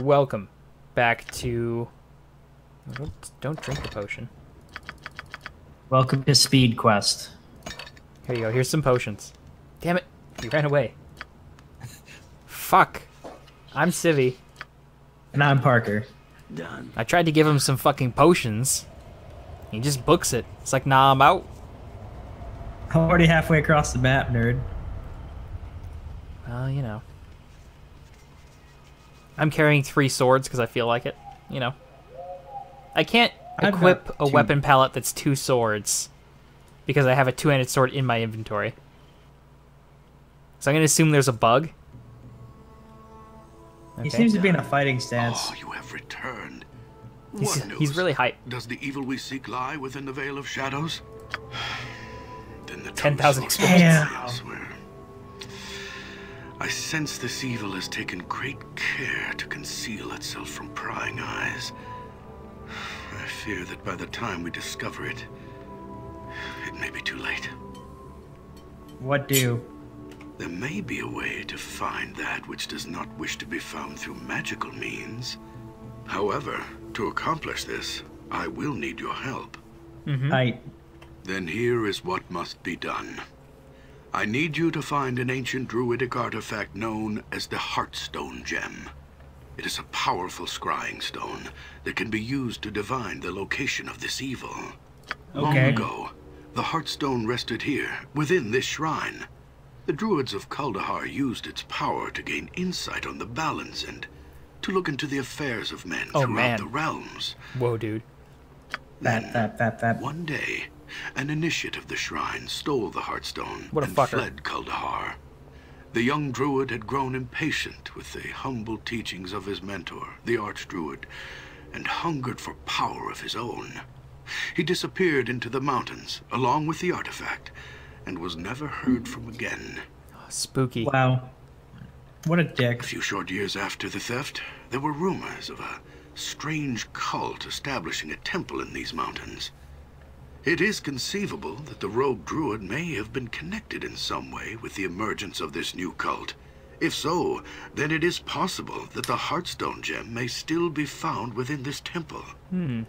Welcome back to... Oops, don't drink the potion. Welcome to Speed Quest. Here you go. Here's some potions. Damn it. You ran away. Fuck. I'm Civvie. And I'm Parker. Done. I tried to give him some fucking potions. He just books it. It's like, nah, I'm out. I'm already halfway across the map, nerd. Well, you know. I'm carrying 3 swords because I feel like it. You know. I can't equip a weapon palette that's 2 swords because I have a 2-handed sword in my inventory. So I'm going to assume there's a bug. Okay. He seems to be in a fighting stance. Oh, you have returned. He's really hyped. Does the evil we seek lie within the veil of shadows? Then the 10,000 experience. Yeah. I sense this evil has taken great care to conceal itself from prying eyes. I fear that by the time we discover it, it may be too late. What do? There may be a way to find that which does not wish to be found through magical means. However, to accomplish this, I will need your help. Mm-hmm. Then here is what must be done. I need you to find an ancient druidic artifact known as the Heartstone Gem. It is a powerful scrying stone that can be used to divine the location of this evil. Okay. Long ago, the Heartstone rested here, within this shrine. The druids of Kuldahar used its power to gain insight on the balance and to look into the affairs of men throughout the realms. Whoa, dude. Then, one day, an initiate of the shrine stole the Heartstone and fled Kuldahar. The young druid had grown impatient with the humble teachings of his mentor, the Archdruid, and hungered for power of his own. He disappeared into the mountains, along with the artifact, and was never heard from again. Oh, spooky. Wow. What a dick. A few short years after the theft, there were rumors of a strange cult establishing a temple in these mountains. It is conceivable that the rogue druid may have been connected in some way with the emergence of this new cult. If so, then it is possible that the Heartstone Gem may still be found within this temple. Hmm.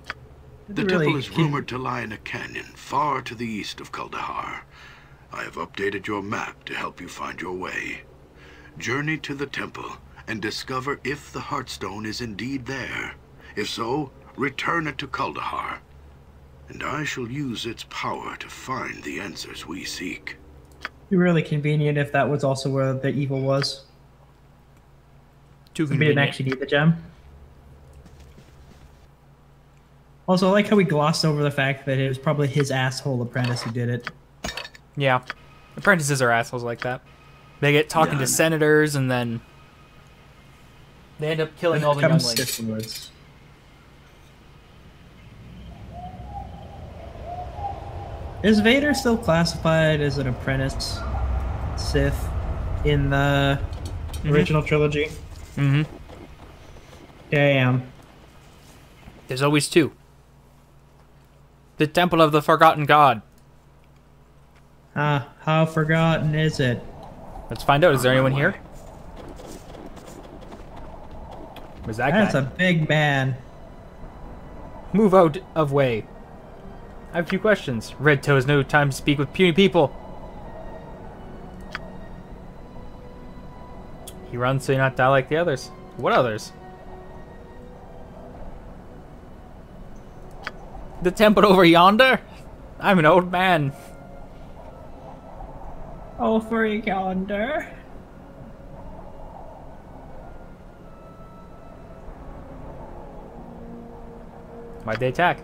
The temple is rumored to lie in a canyon far to the east of Kuldahar. I have updated your map to help you find your way. Journey to the temple and discover if the Heartstone is indeed there. If so, return it to Kuldahar, and I shall use its power to find the answers we seek. Be really convenient if that was also where the evil was. Too convenient. We didn't actually need the gem. Also, I like how we glossed over the fact that it was probably his asshole apprentice who did it. Yeah. Apprentices are assholes like that. They get talking to senators, and then they end up killing all the younglings. Is Vader still classified as an apprentice Sith in the original trilogy? Mm-hmm. Damn. There's always 2. The Temple of the Forgotten God. Ah, how forgotten is it? Let's find out. Is there anyone here? Where's that guy? That's a big man. Move out of way. I have a few questions. Red Toe has no time to speak with puny people. He runs so you not die like the others. What others? The temple over yonder? I'm an old man. Oh, for yonder. Why'd they attack?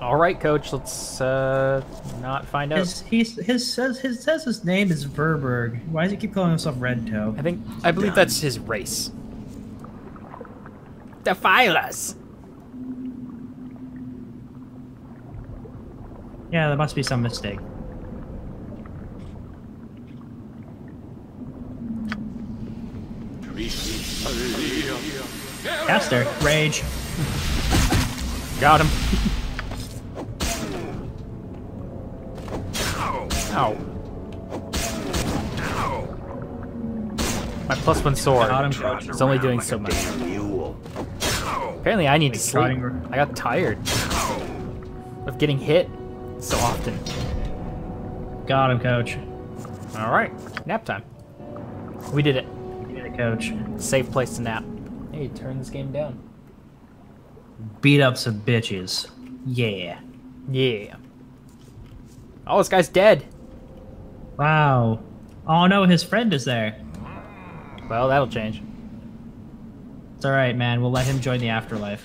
All right, coach. Let's not find out. He says his name is Verberg. Why does he keep calling himself Red Toe? I believe that's his race. Defile us. Yeah, there must be some mistake. Faster. Rage. Got him. Ow. My Plus one sword. It's only doing so much. Apparently I need to sleep. I got tired of getting hit so often. Got him, coach. Alright, nap time. We did it. We did it, coach. Safe place to nap. Hey, turn this game down. Beat up some bitches. Yeah. Yeah. Oh, this guy's dead. Wow. Oh no, his friend is there. Well, that'll change. It's alright, man. We'll let him join the afterlife.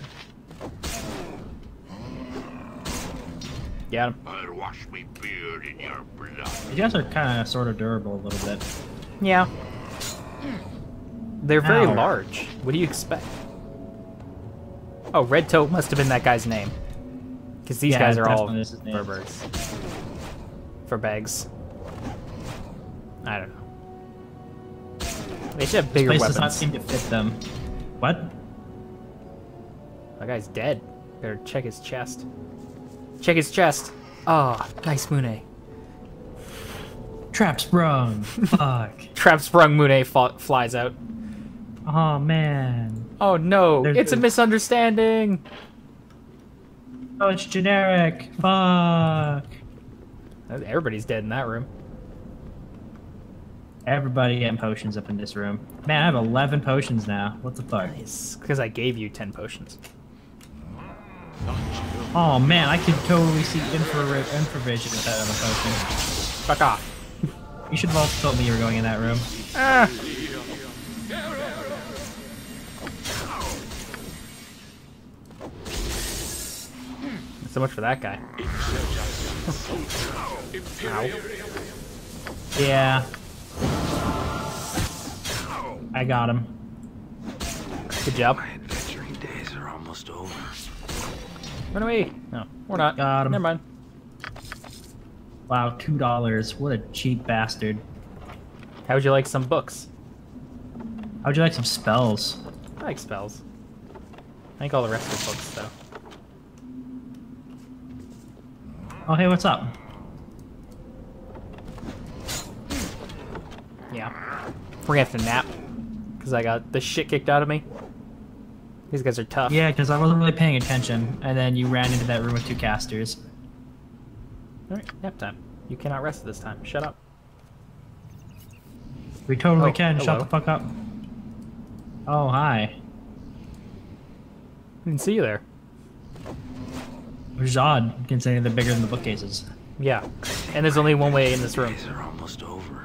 Got him. I'll wash me beard in your blood. You guys are kind of sort of durable a little bit. Yeah. They're very large. What do you expect? Oh, Red Toe must have been that guy's name. Because these guys are all Verbergs. Verbergs. I don't know. They should have bigger weapons. This place does not seem to fit them. What? That guy's dead. Better check his chest. Check his chest. Ah, oh, nice Mune. Trap sprung. Fuck. Trap sprung Mune flies out. Oh man. Oh no, it's a misunderstanding. Oh, it's generic. Fuck. Everybody's dead in that room. Everybody getting potions up in this room. Man, I have 11 potions now. What the fuck? It's because I gave you 10 potions. Oh man, I can totally see infravision without a potion. Fuck off. You should have also told me you were going in that room. Ah. So much for that guy. Ow. Yeah. I got him. Good job. My adventuring days are almost over. Run away. No, we're not. Got him. Never mind. Wow, $2. What a cheap bastard. How would you like some books? How would you like some spells? I like spells. I think all the rest are books, though. Oh, hey, what's up? Yeah. We're gonna have to nap. Because I got the shit kicked out of me. These guys are tough. Yeah, because I wasn't really paying attention. And then you ran into that room with two casters. Alright, nap time. You cannot rest this time. Shut up. We totally can. Hello. Shut the fuck up. Oh, hi. I didn't see you there. Which is odd, considering they're bigger than the bookcases. Yeah, and there's only one way in this room. These are almost over.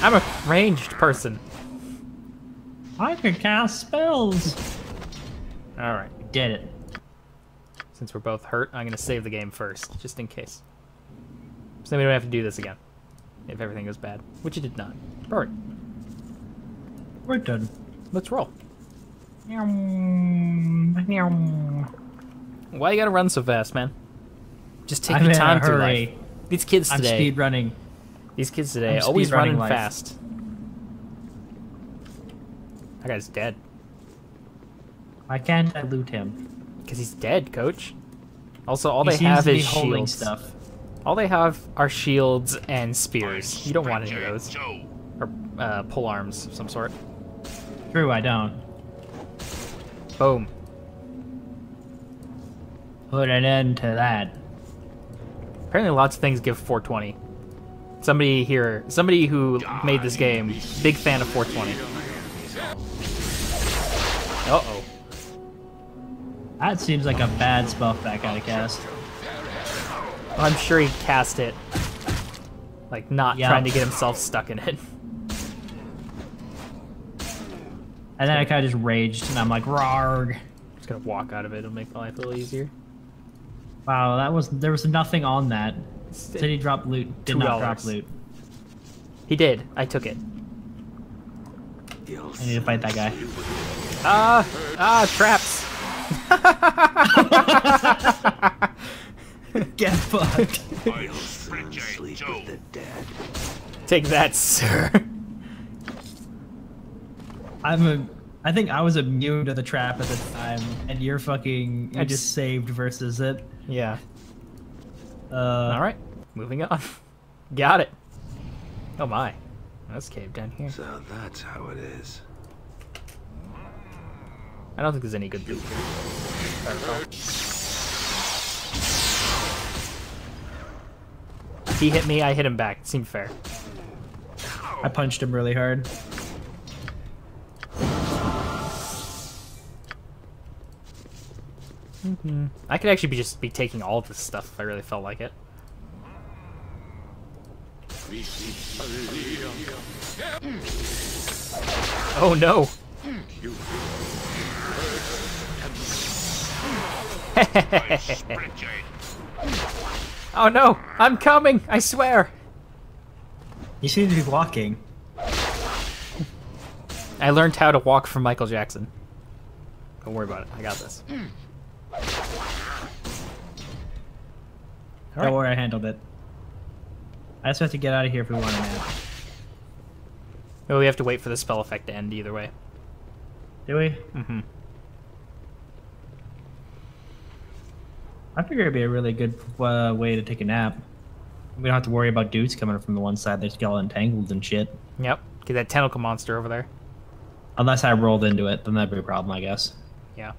I'm a ranged person. I can cast spells. All right, we did it. Since we're both hurt, I'm gonna save the game first, just in case. So we don't have to do this again, if everything goes bad, which it did not. All right. We're done. Let's roll. Why you gotta run so fast, man? Just take your time to life. These kids today. I'm speed running. These kids today always running fast. That guy's dead. Why can't I loot him? Because he's dead, coach. Also, all they have is shields. Stuff. All they have are shields and spears. You don't want any of those. Or pull arms of some sort. True, I don't. Boom. Put an end to that. Apparently lots of things give 420. Somebody here, somebody who made this game, big fan of 420. Uh-oh. That seems like a bad spell that guy cast. I'm sure he cast it. Like, not trying to get himself stuck in it. And then I kind of just raged, and I'm like, "Rarg!" I'm just gonna walk out of it. It'll make my life a little easier. Wow, that was there was nothing on that. Said he dropped loot. Did $2. Not drop loot. He did. I took it. I need to fight that guy. Traps! Get fucked! Sleep with the dead. Take that, sir. I think I was immune to the trap at the time, and you're fucking. I just saved versus it. Yeah. Alright, moving on. Got it. Oh my. That's cave down here. So that's how it is. I don't think there's any good loot here. He hit me, I hit him back. It seemed fair. I punched him really hard. Mm-hmm. I could actually just be taking all of this stuff if I really felt like it. Oh no! Oh no! I'm coming! I swear! You seem to be walking. I learned how to walk from Michael Jackson. Don't worry about it. I got this. Right. Don't worry, I handled it. I just have to get out of here if we want to now. Oh, we have to wait for the spell effect to end either way. Do we? Mm-hmm. I figure it'd be a really good way to take a nap. We don't have to worry about dudes coming from the one side. They just get all entangled and shit. Yep. Get that tentacle monster over there. Unless I rolled into it, then that'd be a problem, I guess. Yeah.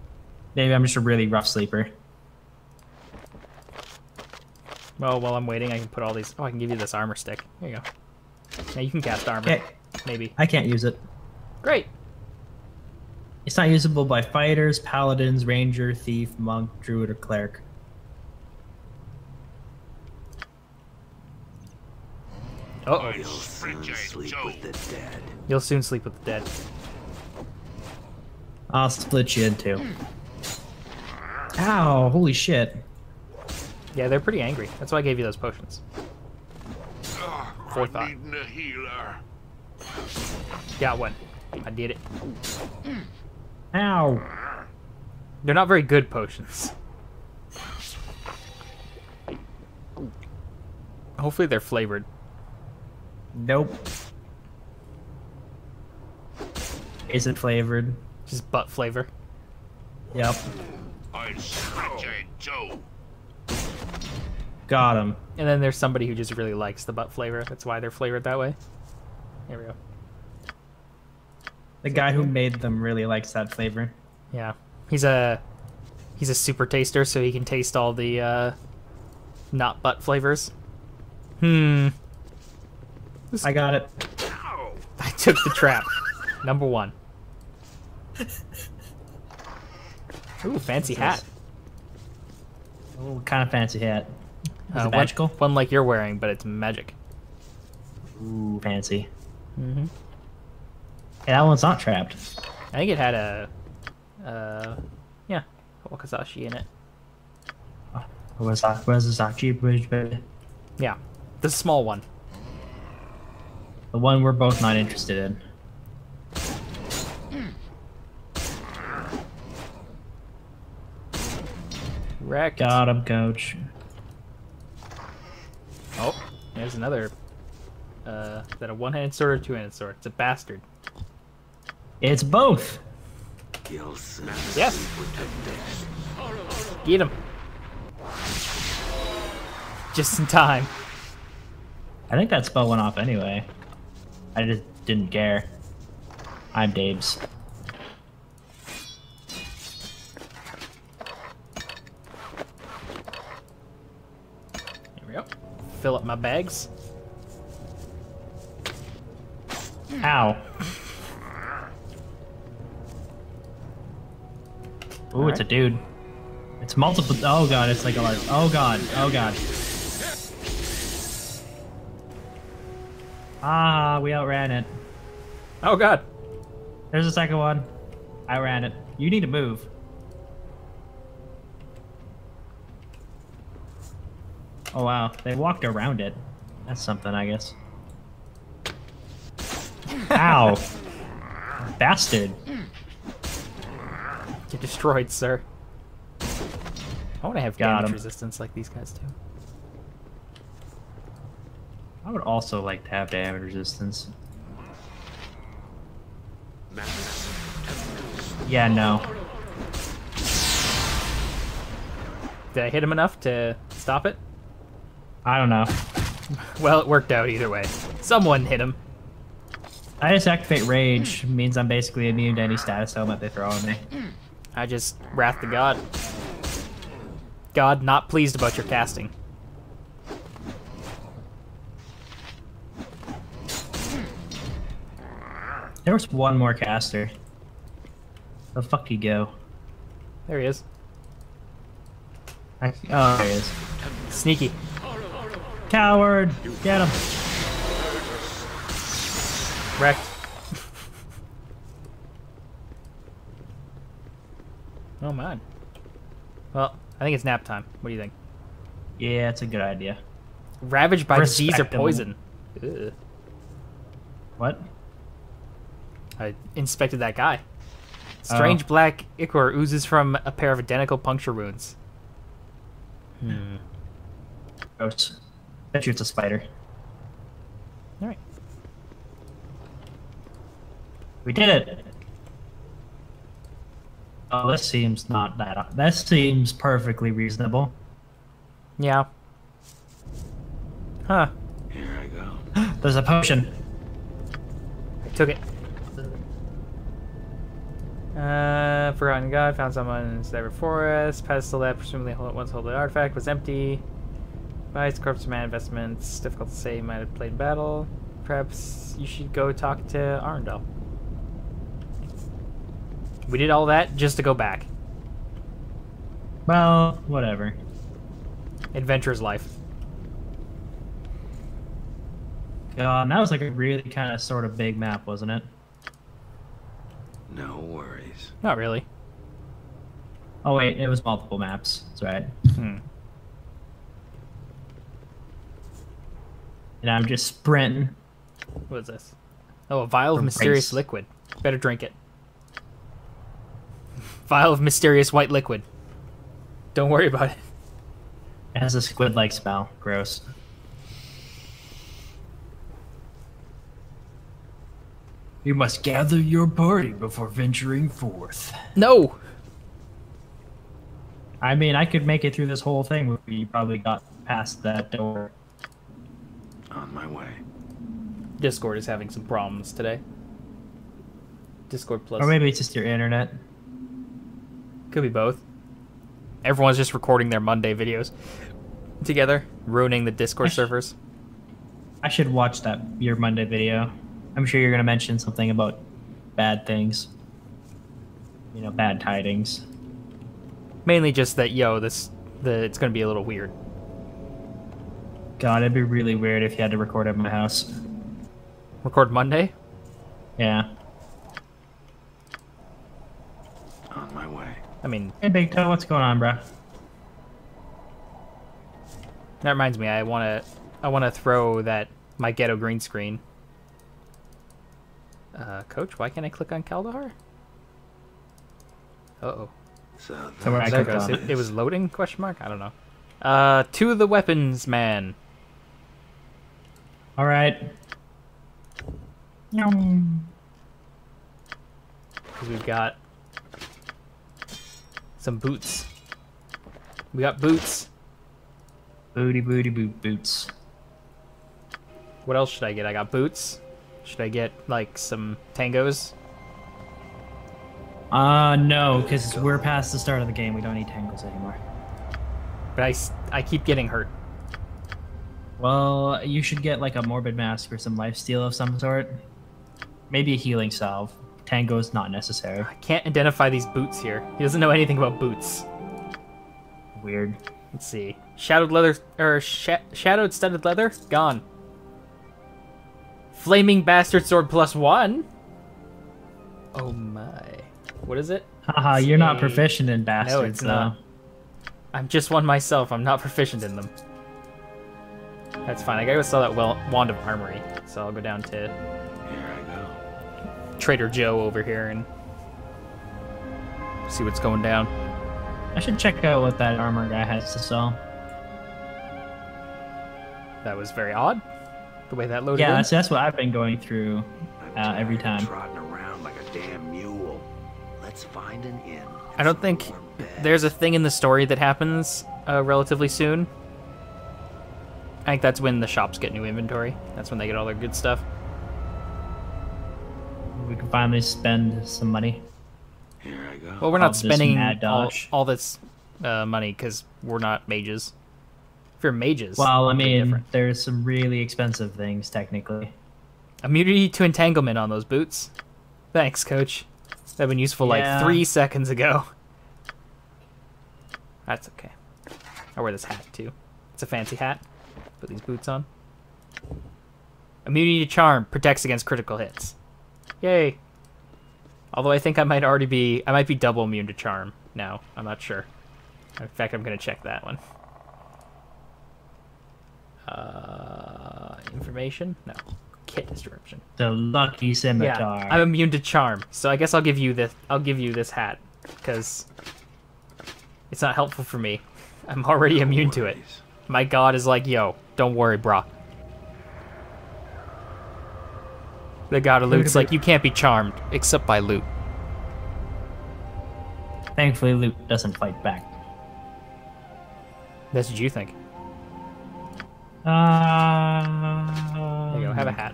Maybe I'm just a really rough sleeper. Well, while I'm waiting, I can put all these... Oh, I can give you this armor stick. There you go. Now you can cast armor. Okay. Maybe. I can't use it. Great. It's not usable by fighters, paladins, ranger, thief, monk, druid, or cleric. Uh-oh. You'll soon sleep with the dead. You'll soon sleep with the dead. I'll split you in two. Ow, holy shit. Yeah, they're pretty angry. That's why I gave you those potions. Forethought. I need a healer. Got one. I did it. Ow. They're not very good potions. Hopefully they're flavored. Nope. Is it flavored? Just butt flavor. Yep. Got him. And then there's somebody who just really likes the butt flavor. That's why they're flavored that way. There we go. The guy who made them really likes that flavor. Yeah. He's a super taster, so he can taste all the not butt flavors. I got it. I took the trap. Number one. Ooh, fancy hat. Oh, kind of fancy hat. Is it magical? One like you're wearing, but it's magic. Ooh, fancy. Mm-hmm. Hey, that one's not trapped. I think it had a, yeah, Wakazashi in it. Wakazashi? Yeah, the small one. The one we're both not interested in. Wrecked. Got him, coach. Oh, there's another. Is that a one-handed sword or two-handed sword? It's a bastard. It's both. Yes. Get him. Just in time. I think that spell went off anyway. I just didn't care. I'm Dabes. Fill up my bags. Ow. Ooh, right. It's a dude. It's multiple. Oh god, it's like a lot. Oh god. Oh god. Ah, we outran it. Oh god. There's a second one. I ran it. You need to move. Oh wow, they walked around it. That's something, I guess. Ow! Bastard! You're destroyed, sir. I want to have damage resistance like these guys do. I would also like to have damage resistance. Yeah, no. Did I hit him enough to stop it? I don't know. Well, it worked out either way. Someone hit him. I just activate rage, means I'm basically immune to any status element they throw on me. I just wrath the god. God not pleased about your casting. There was one more caster. Where the fuck did he go? There he is. Oh, there he is. Sneaky. Coward! Get him! Wrecked. Oh man. Well, I think it's nap time. What do you think? Yeah, it's a good idea. Ravaged by disease or poison. Ugh. What? I inspected that guy. Strange black ichor oozes from a pair of identical puncture wounds. Hmm. Gross. Bet you it's a spider. All right. We did it. Oh, this seems not that. That seems perfectly reasonable. Yeah. Huh. Here I go. There's a potion. I took it. Forgotten God found someone in the cyber forest. Pedestal that presumably once held the artifact was empty. Vice corpse man investments. Difficult to say. Might have played battle. Perhaps you should go talk to Arendelle. We did all that just to go back. Well, whatever. Adventure's life. That was like a really kind of sort of big map, wasn't it? No worries. Not really. Oh wait, it was multiple maps. That's right. Hmm. And I'm just sprinting. What is this? Oh, a vial of mysterious liquid. Better drink it. Vial of mysterious white liquid. Don't worry about it. It has a squid-like smell. Gross. You must gather your party before venturing forth. No! I mean, I could make it through this whole thing if we probably got past that door. On my way. Discord is having some problems today. Discord Plus. Or maybe it's just your internet. Could be both. Everyone's just recording their Monday videos together, ruining the Discord servers. I should watch that your Monday video. I'm sure you're going to mention something about bad things. You know, bad tidings. Mainly just that, yo, it's going to be a little weird. God, it'd be really weird if you had to record at my house. Record Monday? Yeah. On my way. I mean... Hey, Big Toe, what's going on, bro? That reminds me, I wanna throw my ghetto green screen. Coach, why can't I click on Kuldahar? Uh-oh. So where I clicked on it was loading, question mark? I don't know. To the weapons, man. Alright. Yum. We've got... some boots. We got boots. Booty, booty, boot, boots. What else should I get? I got boots. Should I get, like, some tangos? No, because we're past the start of the game. We don't need tangos anymore. But I keep getting hurt. Well, you should get, like, a morbid mask or some lifesteal of some sort. Maybe a healing salve. Tango's not necessary. I can't identify these boots here. He doesn't know anything about boots. Weird. Let's see. Shadowed leather, or shadowed studded leather? Gone. Flaming bastard sword +1? Oh my. What is it? Haha, you're not proficient in bastards, no, it's not. I'm just one myself. I'm not proficient in them. That's fine. I gotta go sell that wand of armory. So I'll go down to... Trader Joe over here and see what's going down. I should check out what that armor guy has to sell. That was very odd, the way that loaded. Yeah, that's what I've been going through every time. Trotting around like a damn mule. Let's find an inn. I don't think there's a thing in the story that happens relatively soon. I think that's when the shops get new inventory. That's when they get all their good stuff. We can finally spend some money. Here I go. Well, we're not spending all this money because we're not mages. If you're mages... Well, I mean, there's some really expensive things, technically. Immunity to entanglement on those boots. Thanks, coach. That'd been useful like 3 seconds ago. That's okay. I wear this hat, too. It's a fancy hat. Put these boots on. Immunity to charm. Protects against critical hits. Yay. Although I think I might already be... I might be double immune to charm now. I'm not sure. In fact, I'm going to check that one. Information? No. Kit description. The lucky scimitar. Yeah, I'm immune to charm, so I guess I'll give you this. I'll give you this hat because it's not helpful for me. I'm already immune to it. My god is like, yo, don't worry, brah. The god of loot's like, you can't be charmed except by loot. Thankfully, loot doesn't fight back. That's what you think. There you go, have a hat.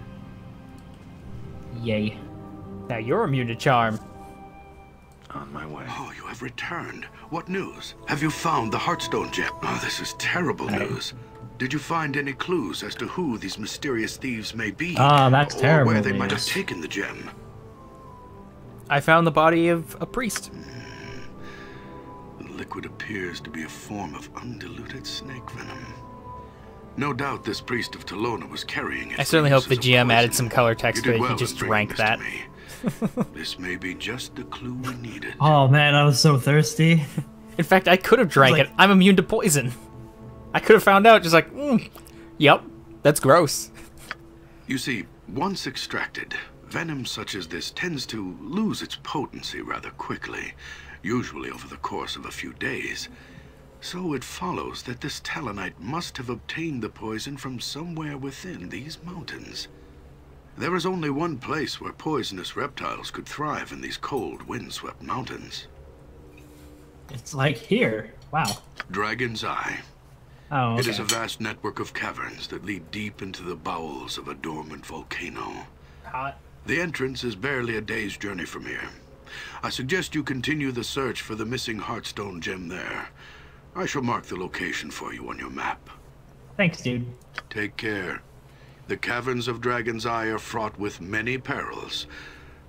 Yay. Now you're immune to charm. On my way. Oh, you have returned. What news? Have you found the Heartstone Gem? Oh, this is terrible news. Did you find any clues as to who these mysterious thieves may be? Ah, that's terrible. Or where they might have taken the gem? I found the body of a priest. The liquid appears to be a form of undiluted snake venom. No doubt this priest of Talona was carrying it. I certainly hope the GM added some color text to it. Well, he just drank that. This may be just the clue we needed. Oh man, I was so thirsty. In fact, I could have drank it. I'm immune to poison. I could have found out just like, yep, that's gross. You see, once extracted, venom such as this tends to lose its potency rather quickly, usually over the course of a few days. So it follows that this Talonite must have obtained the poison from somewhere within these mountains. There is only one place where poisonous reptiles could thrive in these cold, windswept mountains. It's like here. Wow. Dragon's Eye. Oh, okay. It is a vast network of caverns that lead deep into the bowels of a dormant volcano. Hot. The entrance is barely a day's journey from here. I suggest you continue the search for the missing Heartstone Gem there. I shall mark the location for you on your map. Thanks, dude. Take care. The caverns of Dragon's Eye are fraught with many perils.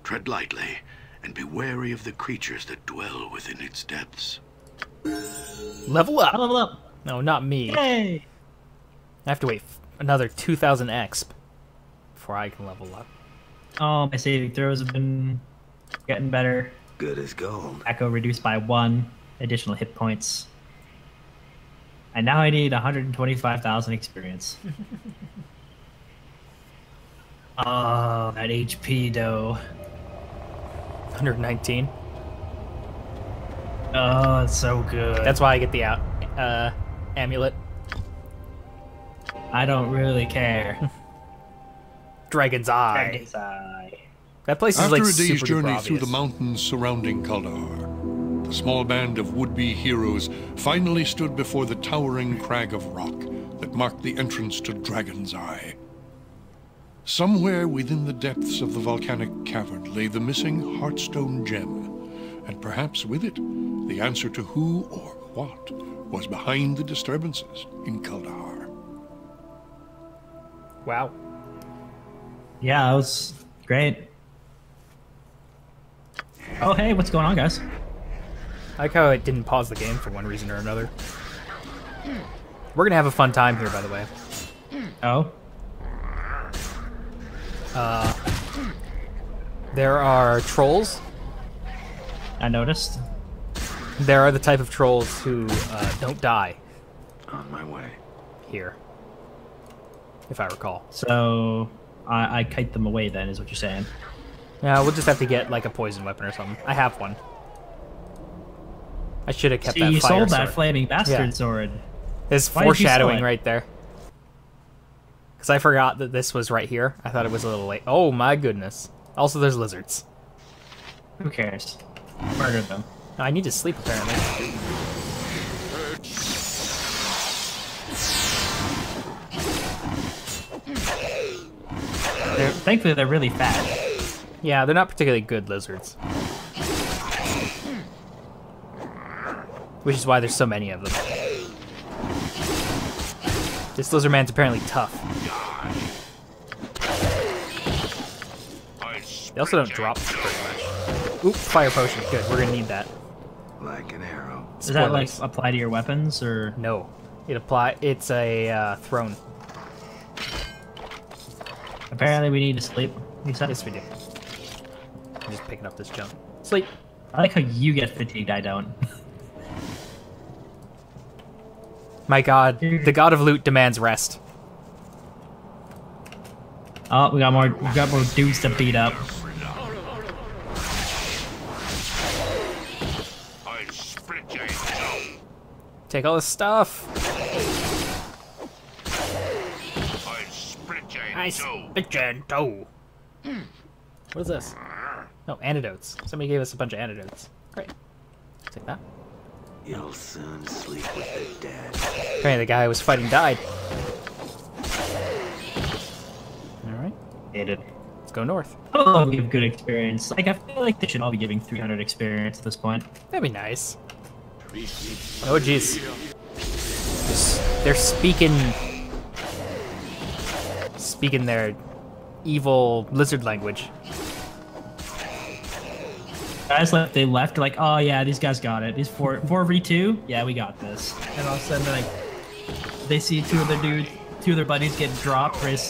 Tread lightly, and be wary of the creatures that dwell within its depths. Level up! Level up! No, not me. Yay! I have to wait another 2,000 exp before I can level up. Oh, my saving throws have been getting better. Good as gold. Echo reduced by 1 additional hit points. And now I need 125,000 experience. Oh, that HP though. 119. Oh, it's so good. That's why I get the amulet. I don't really care. Dragon's Eye. Dragon's Eye. That place is like super obvious. After a day's journey through the mountains surrounding Kuldahar, the small band of would-be heroes finally stood before the towering crag of rock that marked the entrance to Dragon's Eye. Somewhere within the depths of the volcanic cavern lay the missing Heartstone Gem, and perhaps with it, the answer to who or what was behind the disturbances in Kuldahar. Wow. Yeah, that was great. Oh, hey, what's going on, guys? I like how it didn't pause the game for one reason or another. We're gonna have a fun time here, by the way. Oh? There are trolls. I noticed. There are the type of trolls who don't die. On my way. Here. If I recall. So, I kite them away then, is what you're saying. Yeah, we'll just have to get like a poison weapon or something. I have one. I should have kept that fire sword. So you sold that flaming bastard sword. There's foreshadowing right there. Because I forgot that this was right here. I thought it was a little late. Oh my goodness. Also, there's lizards. Who cares? Murder them. No, I need to sleep apparently. Thankfully, they're really fat. Yeah, they're not particularly good lizards. Which is why there's so many of them. This lizard man's apparently tough. They also don't drop pretty much. Oop, fire potion. Good, we're gonna need that. Like an arrow. Does that like apply to your weapons or no? It's a throne. Apparently, we need to sleep. Yes, we do. I'm just picking up this junk. Sleep. I like how you get fatigued. I don't. My god, the god of loot demands rest. Oh, we got more dudes to beat up. Take all this stuff. I spit your dough. What is this? No, antidotes. Somebody gave us a bunch of antidotes. Great. Take that. You'll soon sleep with the dead. Apparently the guy I was fighting died. Alright. Let's go north. I'll give good experience. Like, I feel like they should all be giving 300 experience at this point. That'd be nice. Oh, jeez. They're speaking their evil lizard language. Guys left. They left. Like, oh yeah, these guys got it. These 4v2. Yeah, we got this. And all of a sudden, like, they see two of their buddies get dropped right as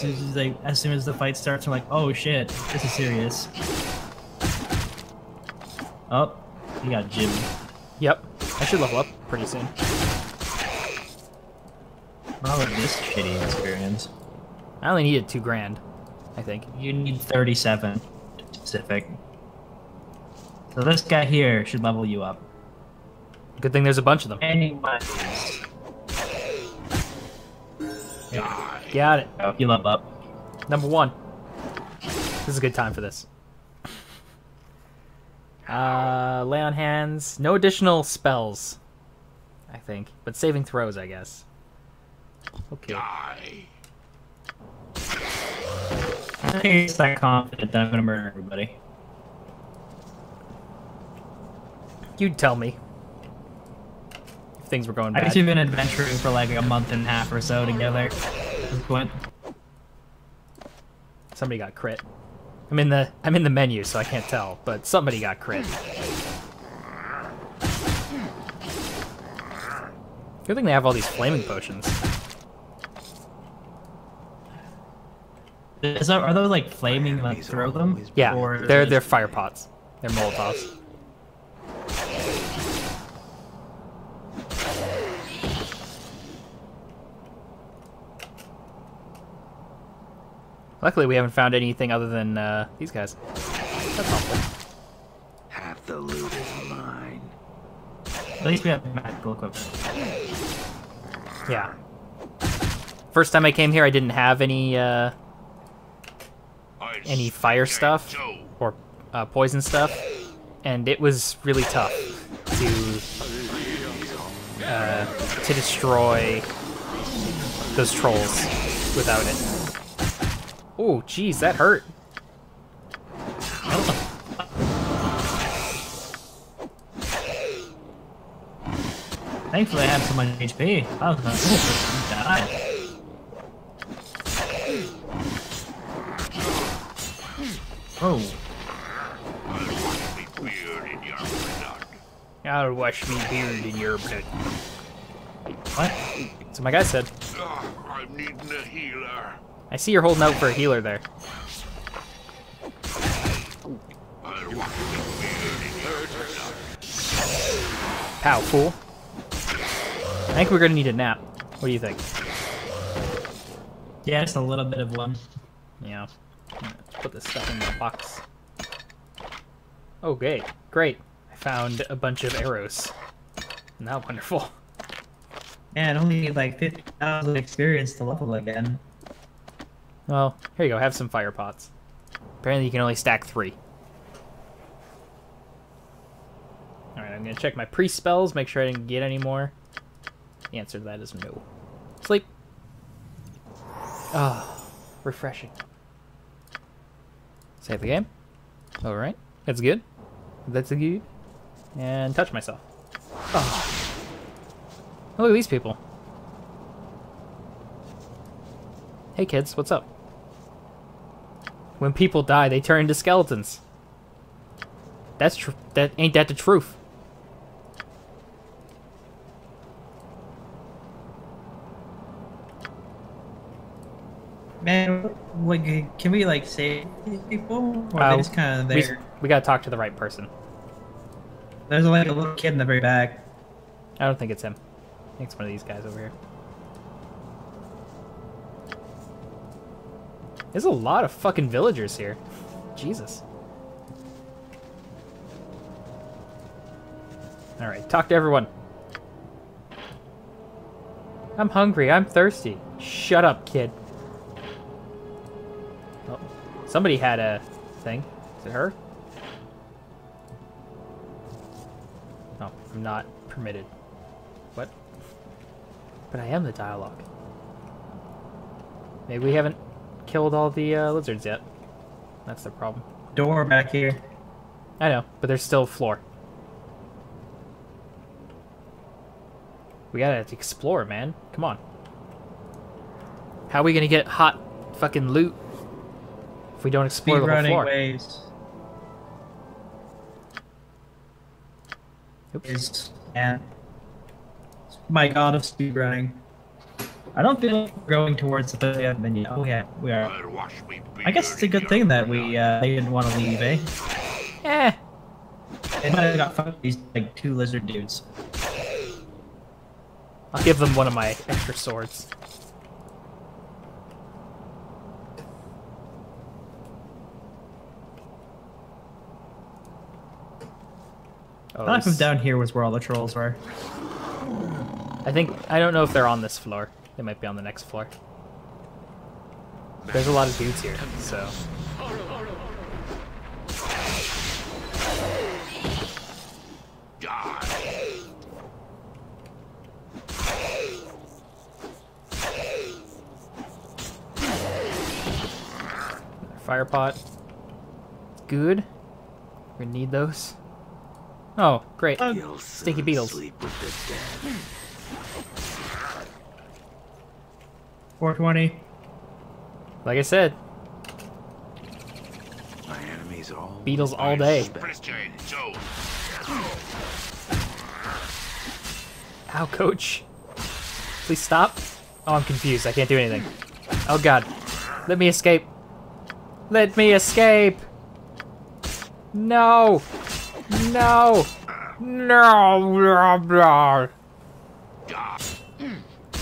soon as the fight starts. They're like, oh shit, this is serious. Oh, we got Jim. Yep, I should level up pretty soon. Wow, this shitty experience. I only needed 2 grand, I think. You need 37 specific. So this guy here should level you up. Good thing there's a bunch of them. Yeah. Got it. Oh, you level up. Number one. This is a good time for this. Lay on hands. No additional spells, I think. But saving throws, I guess. Okay. Die. I think it's that confident that I'm gonna murder everybody. You'd tell me if things were going bad. I've actually been adventuring for like a month and a half or so together. Somebody got crit. I'm in the menu, so I can't tell, but somebody got crit. Good thing they have all these flaming potions. Are those like flaming? Like throw them? Yeah, or they're fire pots. They're molotovs. Luckily, we haven't found anything other than these guys. That's helpful. Half the loot is mine. At least we have magical equipment. Yeah. First time I came here, I didn't have any fire stuff or poison stuff, and it was really tough to destroy those trolls without it. Oh, jeez, that hurt. Thankfully, I have so much HP. I was not cool. You died. Oh. I'll wash me beard in your blood. What? That's what my guy said. I'm needing a healer. I see you're holding out for a healer there. Pow, fool. I think we're gonna need a nap. What do you think? Yeah, just a little bit of one. Yeah. Put this stuff in the box. Okay, great. I found a bunch of arrows. Isn't that wonderful? Man, only need like 50,000 experience to level again. Well, here you go. Have some fire pots. Apparently, you can only stack 3. All right, I'm gonna check my priest spells. Make sure I didn't get any more. The answer to that is no. Sleep. Ah, refreshing. Save the game. Alright. That's good. That's good. And touch myself. Oh. Look at these people. Hey kids, what's up? When people die, they turn into skeletons. That's true. That ain't that the truth. Man, like, can we like save these people? Or are they just kind of there? We gotta talk to the right person. There's like a little kid in the very back. I don't think it's him. I think it's one of these guys over here. There's a lot of fucking villagers here. Jesus. Alright, talk to everyone. I'm hungry, I'm thirsty. Shut up, kid. Oh, somebody had a thing. Is it her? No, I'm not permitted. What? But I am the dialogue. Maybe we haven't killed all the lizards yet. That's the problem. Door back here. I know, but there's still floor. We gotta explore, man. Come on. How are we gonna get hot fucking loot if we don't explore the whole floor? Waves. Oops. Yeah. My god of speedrunning. I don't feel like we're going towards the end menu. Oh yeah, we are. I guess it's a good thing that we they didn't want to leave, eh? Eh. They might have got fucked these like two lizard dudes. I'll give them one of my extra swords. Oh, I thought from down here was where all the trolls were. I think, I don't know if they're on this floor. They might be on the next floor. There's a lot of dudes here, so. Fire pot. Good. We need those. Oh, great. Stinky beetles. Sleep with the dead. 420. Like I said. My enemies all beetles all day. Ow, coach. Please stop. Oh, I'm confused. I can't do anything. Oh god. Let me escape. Let me escape! No! No! No!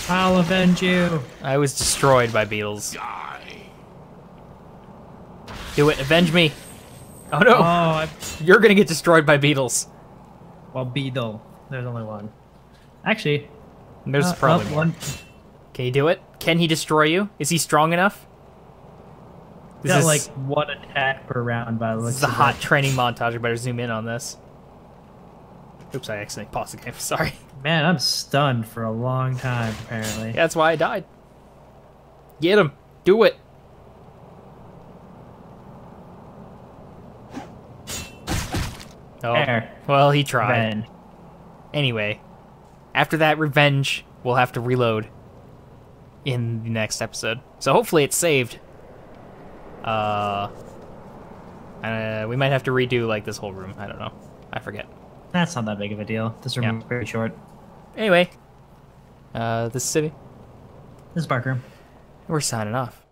I'll avenge you! I was destroyed by beetles. Die. Do it, avenge me! Oh no! Oh, you're gonna get destroyed by beetles. Well, beetle. There's only one. Actually, there's probably more. One. Can you do it? Can he destroy you? Is he strong enough? This is like one attack per round by the looks. This is a hot training montage. I better zoom in on this. Oops, I accidentally paused the game. Sorry. Man, I'm stunned for a long time, apparently. That's why I died. Get him. Do it. Oh. Fair. Well, he tried. Then. Anyway, after that revenge, we'll have to reload in the next episode. So hopefully it's saved. We might have to redo like this whole room. I don't know. I forget. That's not that big of a deal. This room is pretty short. Anyway, this is Civvie. This is Parker. We're signing off.